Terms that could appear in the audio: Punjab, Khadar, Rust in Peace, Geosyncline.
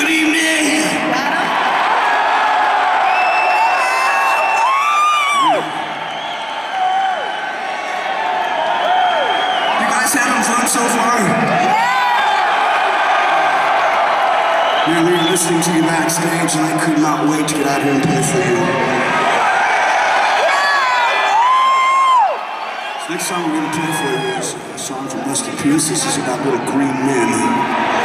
Good evening. You guys having fun so far? Yeah, we were listening to you backstage and I could not wait to get out here and play for you. Next song we're going to play for you is a song from Rust in Peace. This is about little green men.